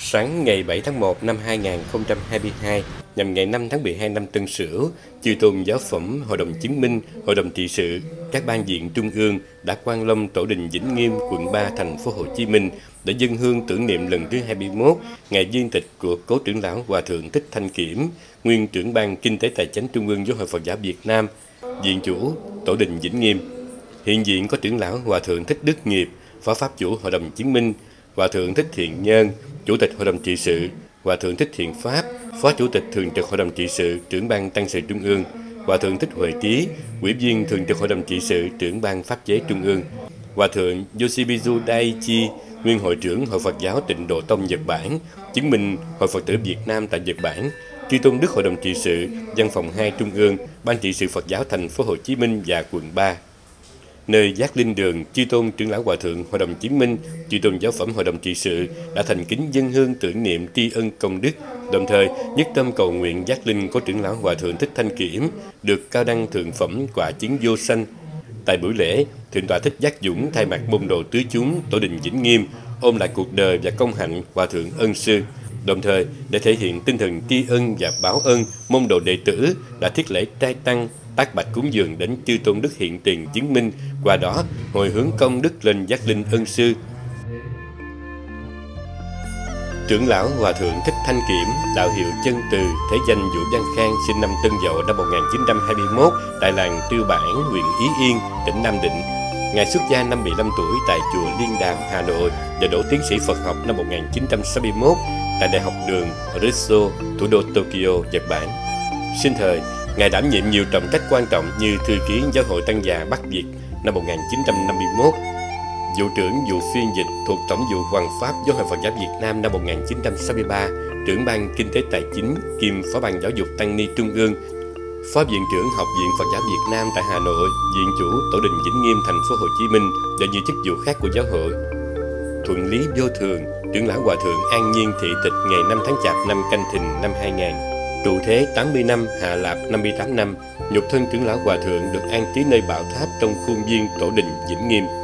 Sáng ngày 7 tháng 1 năm 2022, nhằm ngày 5 tháng 12 năm Tân Sửu, Chư Tôn Giáo Phẩm, Hội đồng Chứng minh, Hội đồng Trị sự, các ban diện trung ương đã quang lâm Tổ đình Vĩnh Nghiêm, quận 3, thành phố Hồ Chí Minh để dâng hương tưởng niệm lần thứ 21 ngày viên tịch của Cố trưởng lão Hòa thượng Thích Thanh Kiểm, nguyên trưởng ban Kinh tế Tài chánh Trung ương Giáo hội Phật giáo Việt Nam, diện chủ Tổ đình Vĩnh Nghiêm. Hiện diện có trưởng lão Hòa thượng Thích Đức Nghiệp, Phó pháp chủ Hội đồng Chứng minh, Hòa thượng Thích Thiện Nhân, Chủ tịch Hội đồng Trị sự, Hòa thượng Thích Thiện Pháp, Phó Chủ tịch Thường trực Hội đồng Trị sự, trưởng ban Tăng sự Trung ương, Hòa thượng Thích Hội Trí, Ủy viên Thường trực Hội đồng Trị sự, trưởng ban Pháp chế Trung ương, Hòa thượng Yoshibizu Daiichi, nguyên hội trưởng Hội Phật giáo Tịnh Độ Tông Nhật Bản, chứng minh Hội Phật tử Việt Nam tại Nhật Bản, Chư Tôn Đức Hội đồng Trị sự, Văn phòng 2 Trung ương, Ban Trị sự Phật giáo thành phố Hồ Chí Minh và quận 3. Nơi giác linh đường, Chư Tôn trưởng lão Hòa thượng Hội đồng Chứng minh, Chư Tôn Giáo Phẩm Hội đồng Trị sự đã thành kính dâng hương tưởng niệm tri ân công đức, đồng thời nhất tâm cầu nguyện giác linh của trưởng lão Hòa thượng Thích Thanh Kiểm được cao đăng thượng phẩm quả chứng vô sanh. Tại buổi lễ, Thượng tọa Thích Giác Dũng thay mặt môn đồ tứ chúng Tổ đình Vĩnh Nghiêm ôm lại cuộc đời và công hạnh Hòa thượng ân sư, đồng thời để thể hiện tinh thần tri ân và báo ân, môn đồ đệ tử đã thiết lễ trai tăng tác bạch cúng dường đến Chư Tôn Đức hiện tiền chứng minh, qua đó hồi hướng công đức lên giác linh ân sư. Trưởng lão Hòa thượng Thích Thanh Kiểm, đạo hiệu Chân Từ, thế danh Vũ Văn Khang, sinh năm Tân Dậu năm 1921 tại làng Tư Bản, huyện Ý Yên, tỉnh Nam Định. Ngài xuất gia năm 15 tuổi tại chùa Liên Đàm, Hà Nội và đỗ tiến sĩ Phật học năm 1961 tại Đại học đường Rissho, thủ đô Tokyo, Nhật Bản. Sinh thời, Ngài đảm nhiệm nhiều trọng trách quan trọng như thư ký Giáo hội Tăng già Bắc Việt năm 1951, vụ trưởng vụ phiên dịch thuộc Tổng vụ Hoàng pháp Giáo hội Phật giáo Việt Nam năm 1963, trưởng ban Kinh tế Tài chính kiêm Phó ban Giáo dục Tăng ni Trung ương, Phó viện trưởng Học viện Phật giáo Việt Nam tại Hà Nội, viện chủ Tổ đình Vĩnh Nghiêm thành phố Hồ Chí Minh và nhiều chức vụ khác của giáo hội. Thuận lý vô thường, trưởng lão Hòa thượng an nhiên thị tịch ngày 5 tháng Chạp năm Canh Thìn năm 2000. Trụ thế 80 năm, hạ lạp 58 năm, nhục thân trưởng lão Hòa thượng được an trí nơi bảo tháp trong khuôn viên Tổ đình Vĩnh Nghiêm.